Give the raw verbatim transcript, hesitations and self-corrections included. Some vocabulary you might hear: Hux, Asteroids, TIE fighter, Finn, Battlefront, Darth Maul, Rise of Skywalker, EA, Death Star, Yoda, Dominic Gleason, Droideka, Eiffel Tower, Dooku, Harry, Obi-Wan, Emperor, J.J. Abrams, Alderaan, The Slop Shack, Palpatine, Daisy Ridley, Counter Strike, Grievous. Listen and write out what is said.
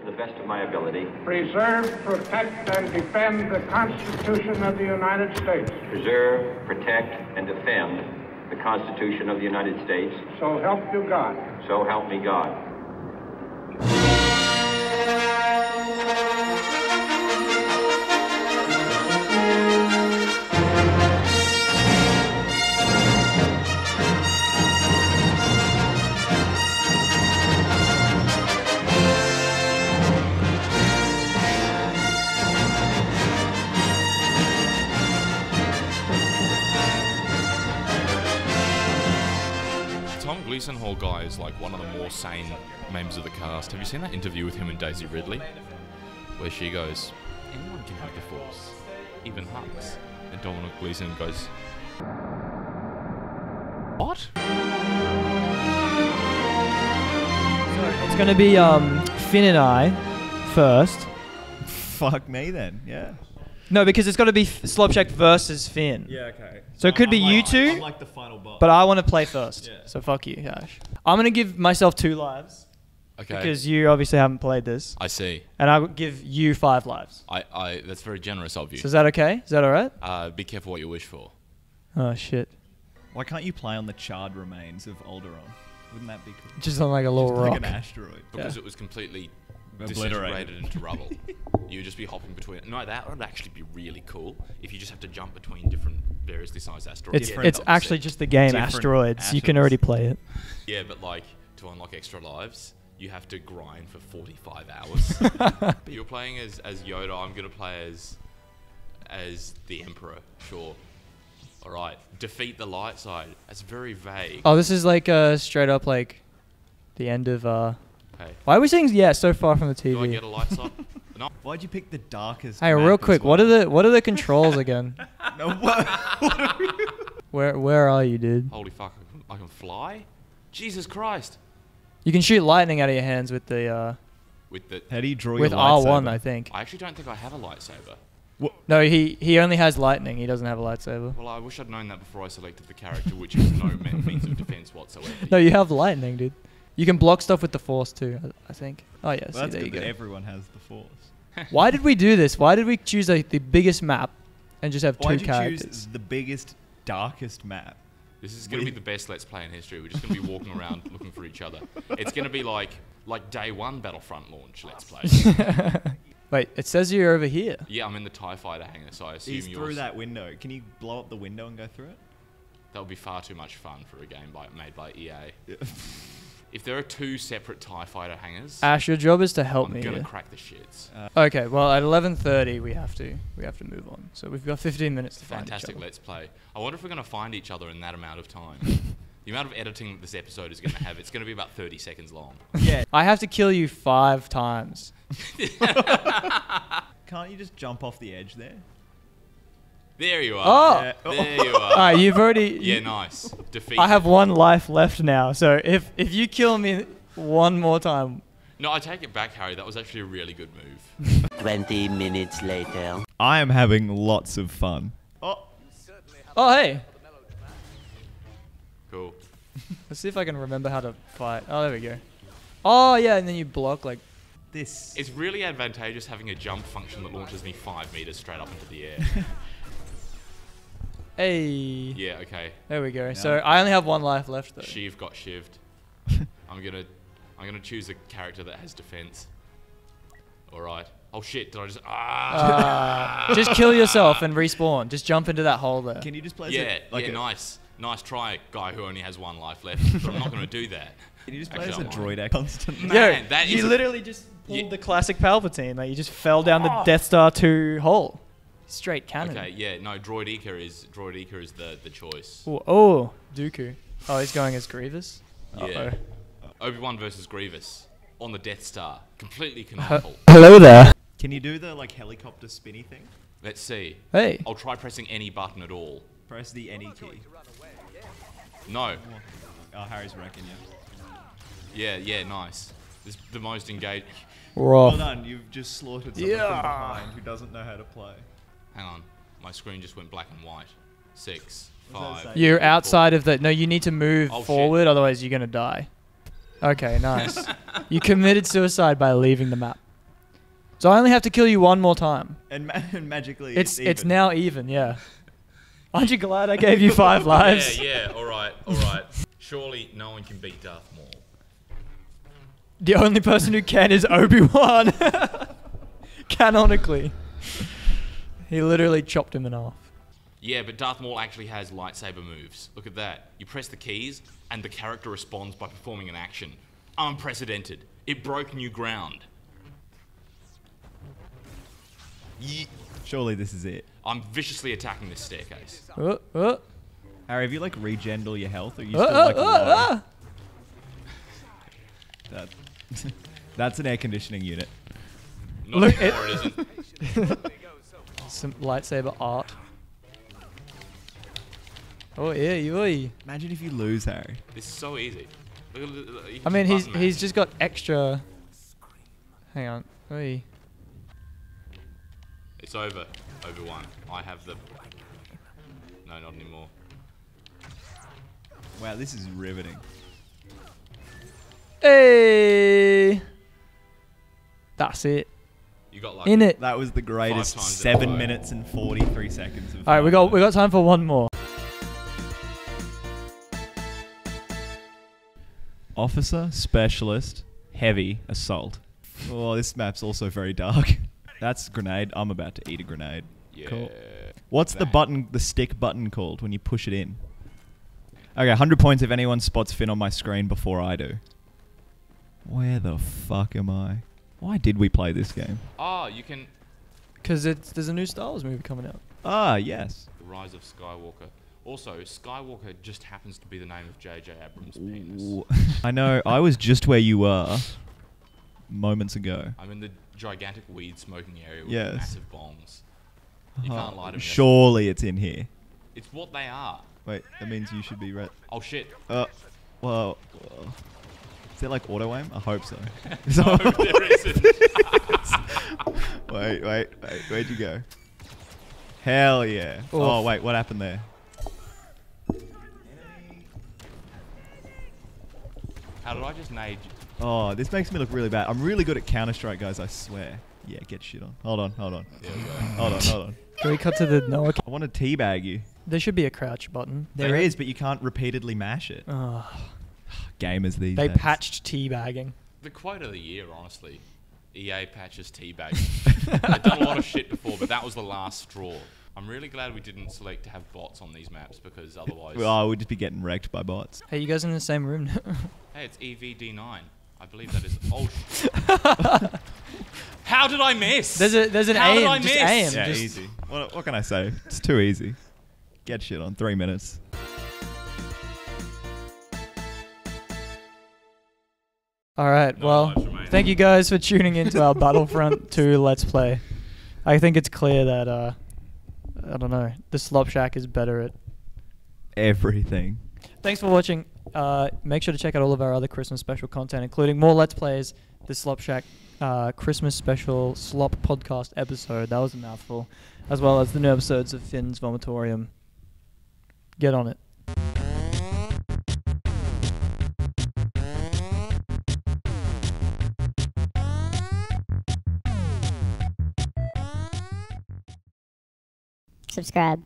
to the best of my ability. Preserve, protect, and defend the Constitution of the United States. Preserve, protect, and defend the Constitution of the United States. So help you God. So help me God. Gleason Hall guy is like one of the more sane members of the cast. Have you seen that interview with him and Daisy Ridley? Where she goes, anyone can have the Force, even Hux. And Dominic Gleason goes, what? So it's gonna be um, Finn and I first. Fuck me then, yeah. No, because it's got to be Slop Shack versus Finn. Yeah, okay. So it could I'm be like, you two, I'm like the final boss. But I want to play first. Yeah. So fuck you, Ash. I'm going to give myself two lives. Okay. Because you obviously haven't played this. I see. And I'll give you five lives. I, I, that's very generous of you. So is that okay? Is that all right? Uh, be careful what you wish for. Oh, shit. Why can't you play on the charred remains of Alderaan? Wouldn't that be cool? Just on like a little Just rock. Like an asteroid. Because yeah. it was completely... obliterated into rubble. You would just be hopping between. No, that would actually be really cool if you just have to jump between different variously sized asteroids. It's, it's actually just the game Asteroids. Asteroids. You can already play it. Yeah, but like to unlock extra lives, you have to grind for forty-five hours. But you're playing as as Yoda. I'm gonna play as as the Emperor. Sure. All right. Defeat the light side. That's very vague. Oh, this is like uh, straight up like the end of. Uh, Hey. Why are we saying yeah so far from the T V? Do I get a light sock? No. Why'd you pick the darkest? Hey, real quick, what are the what are the controls again? No, what? What are you? Where where are you, dude? Holy fuck! I can, I can fly. Jesus Christ! You can shoot lightning out of your hands with the. Uh, with the. How do you draw your lightsaber? With R one, I think. I actually don't think I have a lightsaber. What? No, he he only has lightning. He doesn't have a lightsaber. Well, I wish I'd known that before I selected the character, which is no means of defense whatsoever. No, you have lightning, dude. You can block stuff with the Force too, I think. Oh yeah, well, see, that's there good you go. That everyone has the Force. Why did we do this? Why did we choose like, the biggest map and just have Why two did characters? Why did you choose the biggest, darkest map? This is going to be the best Let's Play in history. We're just going to be walking around looking for each other. It's going to be like like day one Battlefront launch Let's Play. Wait, it says you're over here. Yeah, I'm in the TIE fighter hangar, so I assume He's you're... through that window. Can you blow up the window and go through it? That would be far too much fun for a game by, made by E A. Yeah. If there are two separate TIE fighter hangars, Ash, your job is to help I'm me. I'm gonna yeah. crack the shits. Uh, okay, well at eleven thirty we have to we have to move on. So we've got fifteen minutes to find each other. Fantastic Let's Play. I wonder if we're gonna find each other in that amount of time. The amount of editing that this episode is gonna have, it's gonna be about thirty seconds long. Yeah. I have to kill you five times. Can't you just jump off the edge there? There you are. Oh, yeah. There you are. All right, you've already. You yeah, nice. Defeat. I have one life left now, so if if you kill me one more time. No, I take it back, Harry. That was actually a really good move. Twenty minutes later. I am having lots of fun. Oh. Oh hey. Cool. Let's see if I can remember how to fight. Oh, there we go. Oh yeah, and then you block like. This. It's really advantageous having a jump function that launches me five meters straight up into the air. Hey. Yeah, okay. There we go. No. So I only have one life left though. Shiv got shivved. I'm gonna I'm gonna choose a character that has defense. Alright. Oh shit, did I just ah. uh, Just kill yourself and respawn. Just jump into that hole there. Can you just play as yeah, a, like yeah, a nice. Nice try, guy who only has one life left. But I'm not gonna do that. Can you just play Actually, as a droid constantly? Man, Yo, that you is literally just pulled yeah. the classic Palpatine, like you just fell down oh. the Death Star two hole. Straight cannon. Okay, yeah, no, Droideka is Droideka is the the choice. Ooh, oh, Dooku. Oh, he's going as Grievous. Uh -oh. Yeah. Obi-Wan versus Grievous on the Death Star. Completely canonical. Uh, hello there. Can you do the like helicopter spinny thing? Let's see. Hey. I'll try pressing any button at all. Press the any key. No. Oh, Harry's wrecking you. Yeah, yeah, yeah nice. This is the most engaged. Well done. You've just slaughtered someone yeah. from behind who doesn't know how to play. Hang on, my screen just went black and white. Six, five. You're outside of the. No, you need to move oh, forward, shit. Otherwise you're gonna die. Okay, nice. You committed suicide by leaving the map. So I only have to kill you one more time. And, ma and magically it's it's, even. It's now even, yeah. Aren't you glad I gave you five lives? Yeah, yeah, alright, alright. Surely no one can beat Darth Maul. The only person who can is Obi-Wan. Canonically. He literally chopped him in half. Yeah, but Darth Maul actually has lightsaber moves. Look at that. You press the keys and the character responds by performing an action. Unprecedented. It broke new ground. Ye Surely this is it. I'm viciously attacking this staircase. Uh, uh. Harry, have you like regen all your health? Or are you uh, still uh, like uh, uh. That, that's an air conditioning unit. Not Look, it, it isn't. Some lightsaber art. Oh yeah, you. Imagine if you lose, Harry. This is so easy. Look, look, look, I mean, he's he's just got extra. Hang on. Oi. It's over. Over one. I have the. No, not anymore. Wow, this is riveting. Hey. That's it. You got lucky. In it. That was the greatest. Seven minutes and forty-three seconds. All right, we got we got time for one more. Officer, specialist, heavy, assault. Oh, this map's also very dark. That's grenade. I'm about to eat a grenade. Yeah. Cool. What's Bang. the button, the stick button called when you push it in? Okay, one hundred points if anyone spots Finn on my screen before I do. Where the fuck am I? Why did we play this game? Ah, oh, you can... Because there's a new Star Wars movie coming out. Ah, yes. Rise of Skywalker. Also, Skywalker just happens to be the name of J J Abrams' penis. I know, I was just where you were moments ago. I'm in the gigantic weed smoking area with yes. massive bombs. You uh-huh. can't lie to me. Surely it's in here. It's what they are. Wait, that means you should be right. Oh shit. Uh, well, well. Is it like auto aim? I hope so. No, there isn't. Wait, wait, wait, where'd you go? Hell yeah. Oof. Oh wait, what happened there? How did I just nade you? Oh, this makes me look really bad. I'm really good at Counter Strike, guys, I swear. Yeah, get shit on. Hold on, hold on. Yeah, hold on, hold on. Can we cut to the Noah? I want to teabag you. There should be a crouch button. There, there is, but you can't repeatedly mash it. Oh. Gamers these They days. patched teabagging. The quote of the year, honestly. E A patches teabagging. I've done a lot of shit before, but that was the last straw. I'm really glad we didn't select to have bots on these maps because otherwise... Oh, we'd just be getting wrecked by bots. Hey, you guys in the same room now? Hey, it's E V D nine. I believe that is... Oh, shit. How did I miss? There's, a, there's an How aim. How did I just miss? Aim. Yeah, just easy. What, what can I say? It's too easy. Get shit on. Three minutes. All right, no well, lives, thank you guys for tuning in to our Battlefront two Let's Play. I think it's clear that... Uh, I don't know. The Slop Shack is better at everything. Thanks for watching. Uh, make sure to check out all of our other Christmas special content, including more Let's Plays, the Slop Shack uh, Christmas special slop podcast episode. That was a mouthful. As well as the new episodes of Finn's Vomitorium. Get on it. Subscribe.